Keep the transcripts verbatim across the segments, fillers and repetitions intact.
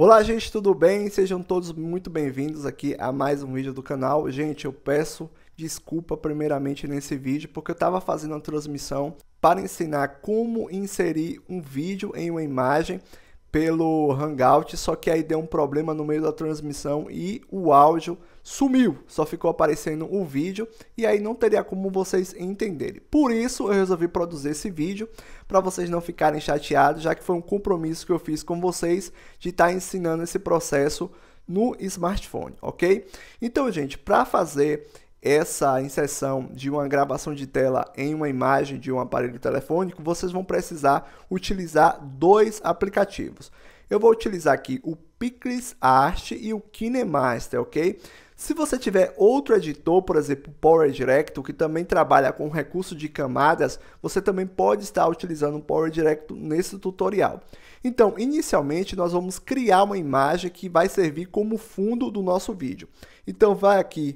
Olá gente, tudo bem? Sejam todos muito bem-vindos aqui a mais um vídeo do canal. Gente, eu peço desculpa primeiramente nesse vídeo, porque eu estava fazendo uma transmissão para ensinar como inserir um vídeo em uma imagem pelo Hangout, só que aí deu um problema no meio da transmissão e o áudio sumiu, só ficou aparecendo o vídeo e aí não teria como vocês entenderem. Por isso eu resolvi produzir esse vídeo, para vocês não ficarem chateados, já que foi um compromisso que eu fiz com vocês de estar ensinando esse processo no smartphone, ok? Então gente, para fazer essa inserção de uma gravação de tela em uma imagem de um aparelho telefônico, vocês vão precisar utilizar dois aplicativos. Eu vou utilizar aqui o Picsart e o KineMaster, ok? Se você tiver outro editor, por exemplo, PowerDirector, que também trabalha com recurso de camadas, você também pode estar utilizando o PowerDirector nesse tutorial. Então, inicialmente, nós vamos criar uma imagem que vai servir como fundo do nosso vídeo. Então, vai aqui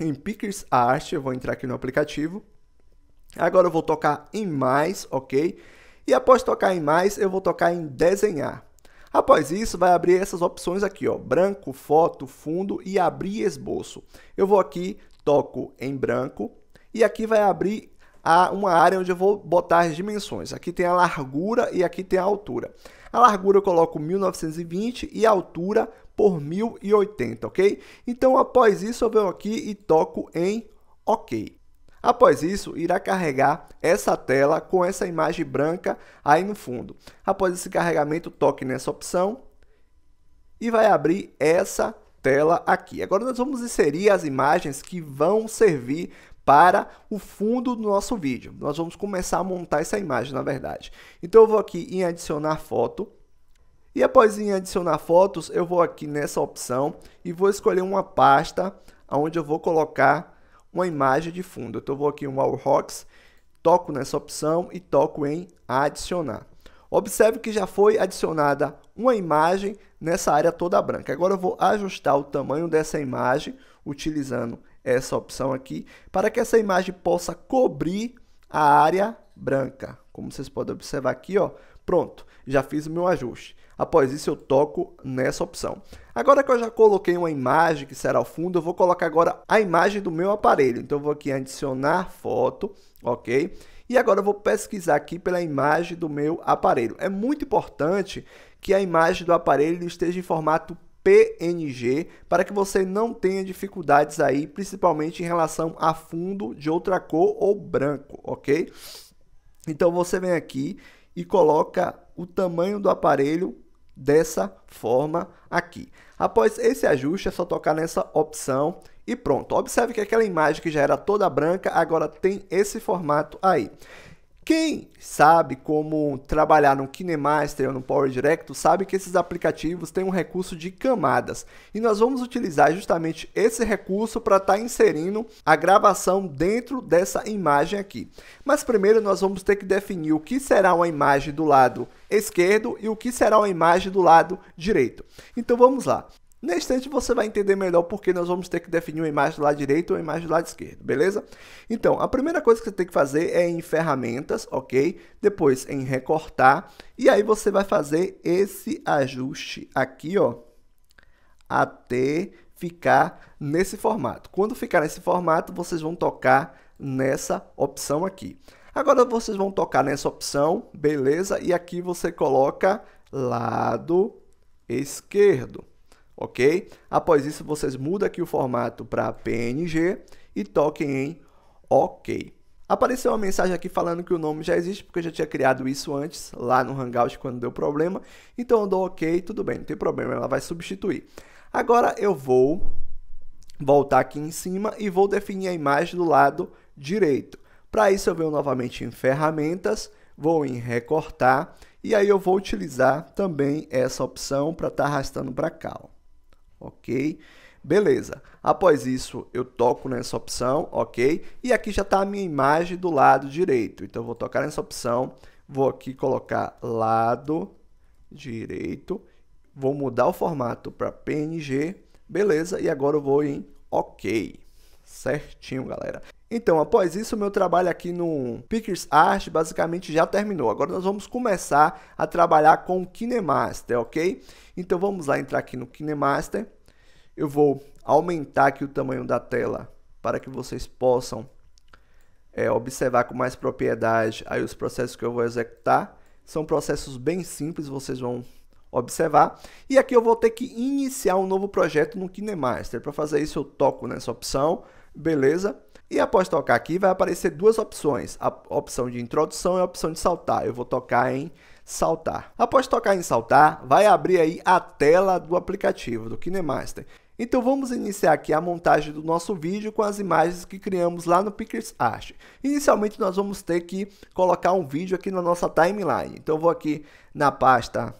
em Picsart, eu vou entrar aqui no aplicativo. Agora eu vou tocar em mais, ok? E após tocar em mais, eu vou tocar em desenhar. Após isso, vai abrir essas opções aqui, ó, branco, foto, fundo e abrir esboço. Eu vou aqui, toco em branco e aqui vai abrir a uma área onde eu vou botar as dimensões. Aqui tem a largura e aqui tem a altura. A largura eu coloco mil novecentos e vinte e a altura por mil e oitenta, ok? Então, após isso, eu venho aqui e toco em OK. Após isso, irá carregar essa tela com essa imagem branca aí no fundo. Após esse carregamento, toque nessa opção e vai abrir essa tela aqui. Agora, nós vamos inserir as imagens que vão servir para o fundo do nosso vídeo. Nós vamos começar a montar essa imagem, na verdade. Então, eu vou aqui em adicionar foto. E após em adicionar fotos, eu vou aqui nessa opção e vou escolher uma pasta onde eu vou colocar uma imagem de fundo. Então, eu vou aqui em Wall Rocks, toco nessa opção e toco em adicionar. Observe que já foi adicionada uma imagem nessa área toda branca. Agora eu vou ajustar o tamanho dessa imagem, utilizando essa opção aqui, para que essa imagem possa cobrir a área branca. Como vocês podem observar aqui, ó, pronto, já fiz o meu ajuste. Após isso, eu toco nessa opção. Agora que eu já coloquei uma imagem que será o fundo, eu vou colocar agora a imagem do meu aparelho. Então, eu vou aqui em adicionar foto, ok? E agora eu vou pesquisar aqui pela imagem do meu aparelho. É muito importante que a imagem do aparelho esteja em formato P N G, para que você não tenha dificuldades aí, principalmente em relação a fundo de outra cor ou branco, ok? Então, você vem aqui e coloca o tamanho do aparelho dessa forma aqui. Após esse ajuste, é só tocar nessa opção e pronto. Observe que aquela imagem que já era toda branca, agora tem esse formato aí. Quem sabe como trabalhar no KineMaster ou no PowerDirector, sabe que esses aplicativos têm um recurso de camadas. E nós vamos utilizar justamente esse recurso para estar inserindo a gravação dentro dessa imagem aqui. Mas primeiro nós vamos ter que definir o que será uma imagem do lado esquerdo e o que será uma imagem do lado direito. Então vamos lá. Nesse instante você vai entender melhor porque nós vamos ter que definir uma imagem do lado direito ou uma imagem do lado esquerdo, beleza? Então, a primeira coisa que você tem que fazer é em ferramentas, ok? Depois em recortar. E aí você vai fazer esse ajuste aqui, ó, até ficar nesse formato. Quando ficar nesse formato, vocês vão tocar nessa opção aqui. Agora vocês vão tocar nessa opção, beleza? E aqui você coloca lado esquerdo. Ok? Após isso, vocês mudam aqui o formato para P N G e toquem em OK. Apareceu uma mensagem aqui falando que o nome já existe, porque eu já tinha criado isso antes, lá no Hangout, quando deu problema. Então, eu dou OK, tudo bem, não tem problema, ela vai substituir. Agora, eu vou voltar aqui em cima e vou definir a imagem do lado direito. Para isso, eu venho novamente em Ferramentas, vou em Recortar, e aí eu vou utilizar também essa opção para estar arrastando para cá, ó. Ok? Beleza. Após isso, eu toco nessa opção, ok? E aqui já está a minha imagem do lado direito. Então, eu vou tocar nessa opção, vou aqui colocar lado direito, vou mudar o formato para P N G, beleza? E agora eu vou em OK. Certinho, galera. Então, após isso, meu trabalho aqui no PicsArt basicamente já terminou. Agora nós vamos começar a trabalhar com o KineMaster, ok? Então vamos lá entrar aqui no KineMaster. Eu vou aumentar aqui o tamanho da tela para que vocês possam é, observar com mais propriedade aí os processos que eu vou executar. São processos bem simples, vocês vão observar. E aqui eu vou ter que iniciar um novo projeto no KineMaster. Para fazer isso eu toco nessa opção, beleza? E após tocar aqui vai aparecer duas opções, a opção de introdução e a opção de saltar. Eu vou tocar em saltar. Após tocar em saltar, vai abrir aí a tela do aplicativo, do KineMaster. Então vamos iniciar aqui a montagem do nosso vídeo com as imagens que criamos lá no PicsArt. Inicialmente nós vamos ter que colocar um vídeo aqui na nossa timeline. Então eu vou aqui na pasta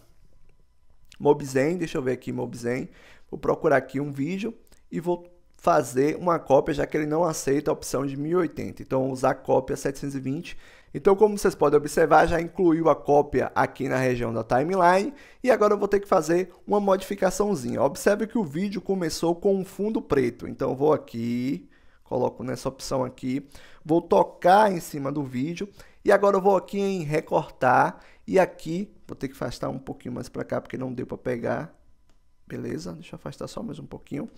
Mobizen, deixa eu ver aqui Mobizen, vou procurar aqui um vídeo e vou fazer uma cópia, já que ele não aceita a opção de mil e oitenta, então vou usar cópia setecentos e vinte. Então, como vocês podem observar, já incluiu a cópia aqui na região da timeline e agora eu vou ter que fazer uma modificaçãozinha. Observe que o vídeo começou com um fundo preto, então eu vou aqui, coloco nessa opção aqui, vou tocar em cima do vídeo e agora eu vou aqui em recortar e aqui vou ter que afastar um pouquinho mais para cá porque não deu para pegar. Beleza, deixa eu afastar só mais um pouquinho.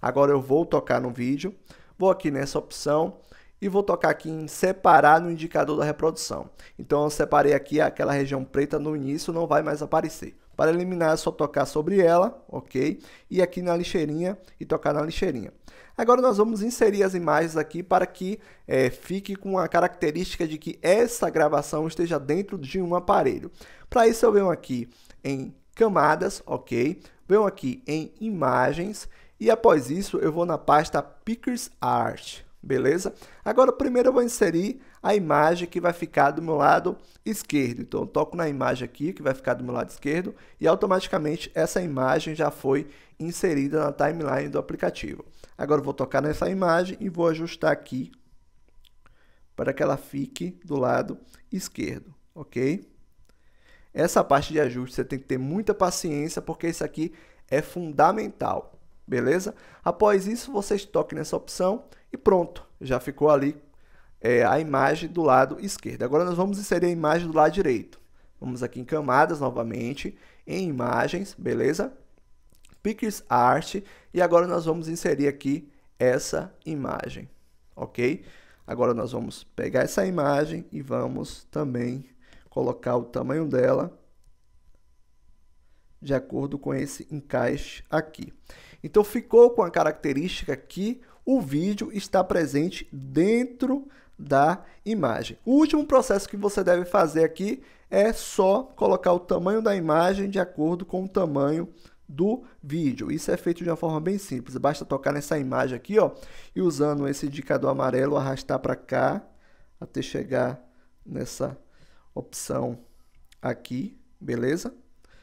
Agora eu vou tocar no vídeo, vou aqui nessa opção e vou tocar aqui em separar no indicador da reprodução. Então eu separei aqui aquela região preta no início, não vai mais aparecer. Para eliminar é só tocar sobre ela, ok? E aqui na lixeirinha e tocar na lixeirinha. Agora nós vamos inserir as imagens aqui para que é, fique com a característica de que essa gravação esteja dentro de um aparelho. Para isso eu venho aqui em camadas, ok? Venho aqui em imagens e após isso eu vou na pasta PicsArt, beleza? Agora primeiro eu vou inserir a imagem que vai ficar do meu lado esquerdo. Então eu toco na imagem aqui que vai ficar do meu lado esquerdo e automaticamente essa imagem já foi inserida na timeline do aplicativo. Agora eu vou tocar nessa imagem e vou ajustar aqui para que ela fique do lado esquerdo, ok? Essa parte de ajuste você tem que ter muita paciência porque isso aqui é fundamental, beleza? Após isso, vocês toquem nessa opção e pronto, já ficou ali é, a imagem do lado esquerdo. Agora nós vamos inserir a imagem do lado direito. Vamos aqui em camadas novamente, em imagens, beleza? PicsArt e agora nós vamos inserir aqui essa imagem, ok? Agora nós vamos pegar essa imagem e vamos também colocar o tamanho dela de acordo com esse encaixe aqui. Então ficou com a característica que o vídeo está presente dentro da imagem. O último processo que você deve fazer aqui é só colocar o tamanho da imagem de acordo com o tamanho do vídeo. Isso é feito de uma forma bem simples. Basta tocar nessa imagem aqui, ó, e usando esse indicador amarelo arrastar para cá até chegar nessa opção aqui, beleza?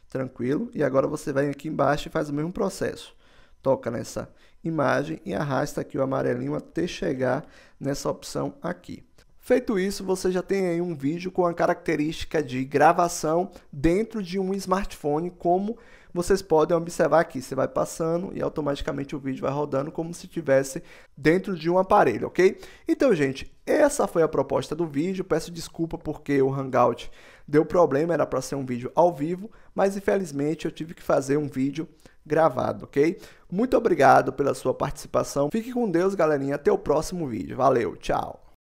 Tranquilo. E agora você vai aqui embaixo e faz o mesmo processo. Toca nessa imagem e arrasta aqui o amarelinho até chegar nessa opção aqui. Feito isso, você já tem aí um vídeo com a característica de gravação dentro de um smartphone, como vocês podem observar aqui. Você vai passando e automaticamente o vídeo vai rodando como se estivesse dentro de um aparelho, ok? Então, gente, essa foi a proposta do vídeo. Peço desculpa porque o Hangout deu problema, era para ser um vídeo ao vivo, mas infelizmente eu tive que fazer um vídeo gravado, ok? Muito obrigado pela sua participação. Fique com Deus, galerinha. Até o próximo vídeo. Valeu, tchau!